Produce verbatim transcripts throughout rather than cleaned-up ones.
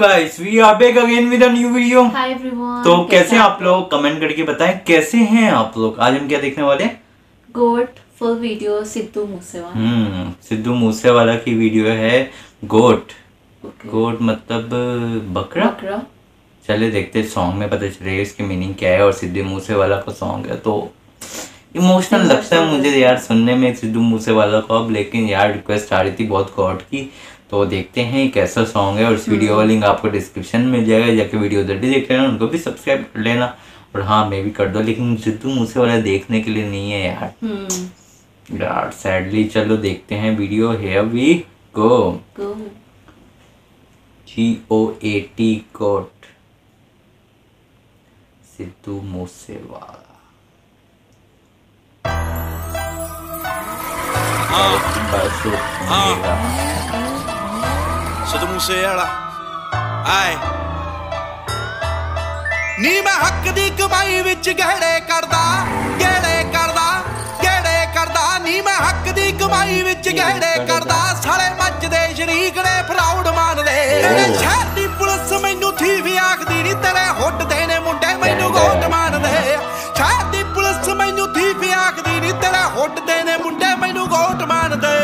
guys, we are back again with a new video. Hi everyone. तो कैसे आप लोग कमेंट करके बताएं कैसे हैं आप लोग। आज हम क्या देखने वाले हैं? GOAT full video Sidhu Moosewala. Hmm Sidhu Moosewala की वीडियो है गोट। okay. गोट मतलब बकरा, बकरा। चले देखते सॉन्ग में पता चलेगा इसकी मीनिंग क्या है। और सिद्धू मूसेवाला का सॉन्ग है तो इमोशनल लगता है मुझे यार सुनने में सिद्धू मूसेवाला को। अब लेकिन यार रिक्वेस्ट आ रही थी बहुत गॉड की, तो देखते हैं कैसा सॉन्ग है। और इस वीडियो का लिंक आपको डिस्क्रिप्शन में मिल जाएगा, जाके वीडियो उधर भी देख लेना, उनको भी सब्सक्राइब कर लेना। और हाँ मैं भी कर दो, लेकिन सिद्धू मूसेवाला देखने के लिए नहीं है यार यार सैडली। चलो देखते हैं video. Here we go. G O A T GOAT Sidhu Moosewala. Sidhu Moosewala आए नी मैं हक दी कमाई विच गेड़े करदा गेड़े करदा गेड़े करदा नी मैं हक दी कमाई विच गेड़े करदा सारे मजदे शरीक ने प्राउड मान दे शहर दी पुलिस मैनू थी भी आखदी नी तेरे हुट देने मुंडे मैनू गोट मान दे शहर दी पुलिस मैनू थी भी आखदी नी तेरे हुट देने मुंडे मैनू गोट मान दे।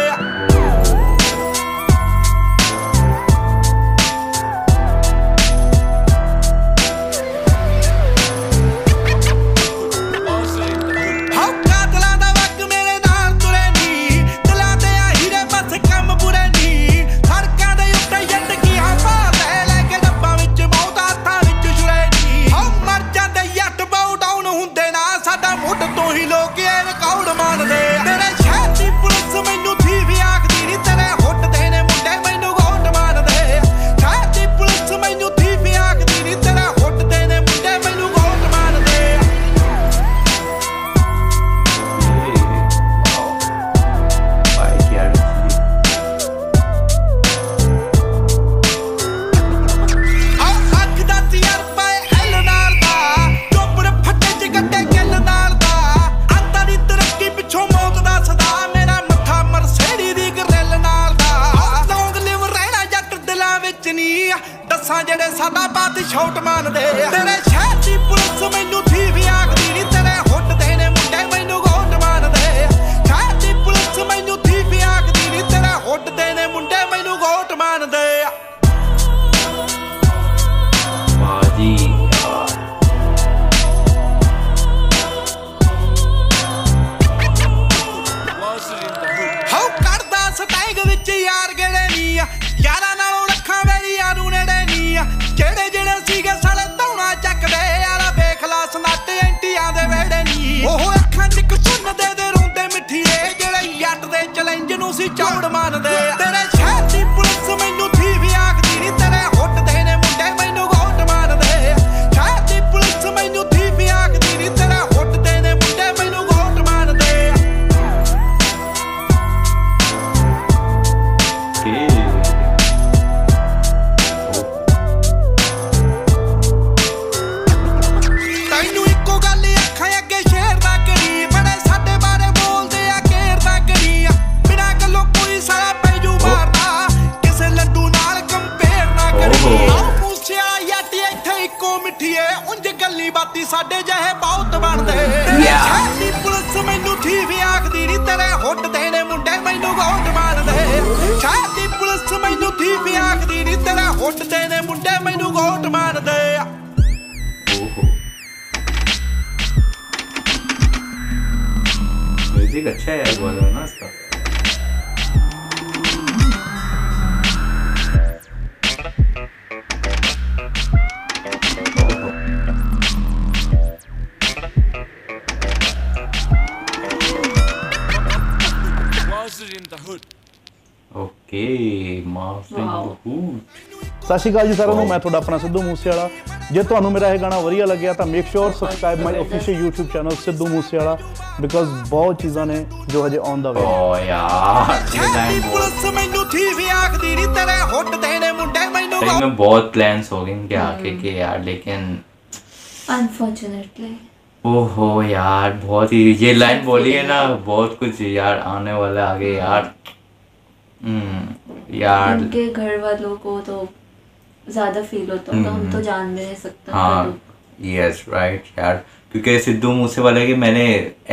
छोट मान दे तेरे शहर की पुलिस मैनू थी भी आखदी नी तेरे हुट देने मुंडे मैनू गोट मान दे शहर की पुलिस मैनू थी भी आखदी नी तेरे हुट देने मुंडे मैनू गोट मान दे। हाउ करदा स्टैग विच यार गेड़े नी यारा नालों रखा मेरी यारू नेड़े नी जेड़े जेड़े सीगे साले धौना चकदे यारा देख ला सनाटे एंटियां दे वेड़े नी ओह अखां च कुचन दे दे रोंदे मिठिए जेड़े यट दे चैलेंज नूं सी चौड़ मान दे तेरे शहर दी पुलिस मैनू थी भी आखदी नी तेरे हुट देने मुंडे मैनू गोट मान दे शहर दी पुलिस मैनू थी भी आखदी नी तेरे हुट देने मुंडे मैनू गोट मान दे। साडे जहे बहुत बनदे शहर दी पुलिस मैनू थी भी आखदी नी तेरे हुट देने मुंडे मैनू गोट मान दे शहर दी पुलिस मैनू थी भी आखदी नी तेरे हुट देने मुंडे मैनू गोट मान दे। म्यूजिक अच्छा है यार बोलो ना इसका। ਸਤਿ ਸ਼੍ਰੀ ਅਕਾਲ ਜੀ ਸਾਰਿਆਂ ਨੂੰ, ਮੈਂ ਤੁਹਾਡਾ ਆਪਣਾ ਸਿੱਧੂ ਮੂਸੇਵਾਲਾ। ਜੇ ਤੁਹਾਨੂੰ ਮੇਰਾ ਇਹ ਗਾਣਾ ਵਧੀਆ ਲੱਗਿਆ ਤਾਂ make sure subscribe my official YouTube channel Sidhu Moosewala, because ਬਹੁਤ ਚੀਜ਼ਾਂ ਨੇ ਜੋ ਹਜੇ ਆਨ ਦਾ ਵੇ। ਓ ਯਾਰ ਇਹ ਗਾਣੇ ਪੁਲਿਸ ਮੈਨੂੰ ਥੀ ਵੀ ਆਖਦੀ ਨੀ ਤੇਰੇ ਹੁੱਟ ਦੇਣੇ ਮੁੰਡੇ ਮੈਨੂੰ ਮੈਂ ਬਹੁਤ ਪਲਾਨਸ ਹੋ ਗਏ ਕਿ ਆਕੇ ਕਿ ਯਾਰ ਲੇਕਿਨ ਅਨਫੋਰਚੂਨੇਟਲੀ ओहो यार बहुत ही ये लाइन बोली है ना बहुत कुछ यार आने वाला आगे यार। हम्म यार उनके घर वालों को तो ज्यादा फील होता है, तो हम तो जान भी नहीं सकते। हाँ यस राइट यार, क्योंकि सिद्धू मूसेवाला के मैंने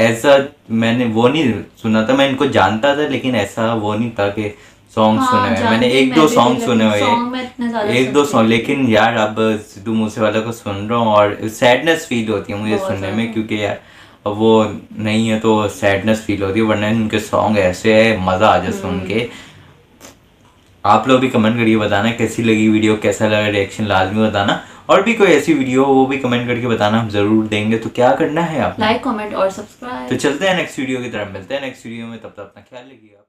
ऐसा मैंने वो नहीं सुना था, मैं इनको जानता था लेकिन ऐसा वो नहीं था कि सॉन्ग हाँ, सुने हुए मैंने एक मैं दो सॉन्ग सुने हुए एक दो सॉन्ग, लेकिन यार अब सिद्धू मूसेवाला को सुन रहा हूँ और सैडनेस फील होती है मुझे सुनने में, क्योंकि यार अब वो नहीं है तो सैडनेस फील होती है, वरना इनके सॉन्ग ऐसे है मज़ा आ जाए सुन के। आप लोग भी कमेंट करिए, बताना कैसी लगी वीडियो, कैसा लगा रिएक्शन लाजमी बताना, और भी कोई ऐसी वीडियो वो भी कमेंट करके बताना, हम जरूर देंगे। तो क्या करना है आप, लाइक कमेंट और सब्सक्राइब। तो चलते हैं नेक्स्ट वीडियो की तरफ, मिलते हैं नेक्स्ट वीडियो में, तब तक अपना ख्याल रखिएगा।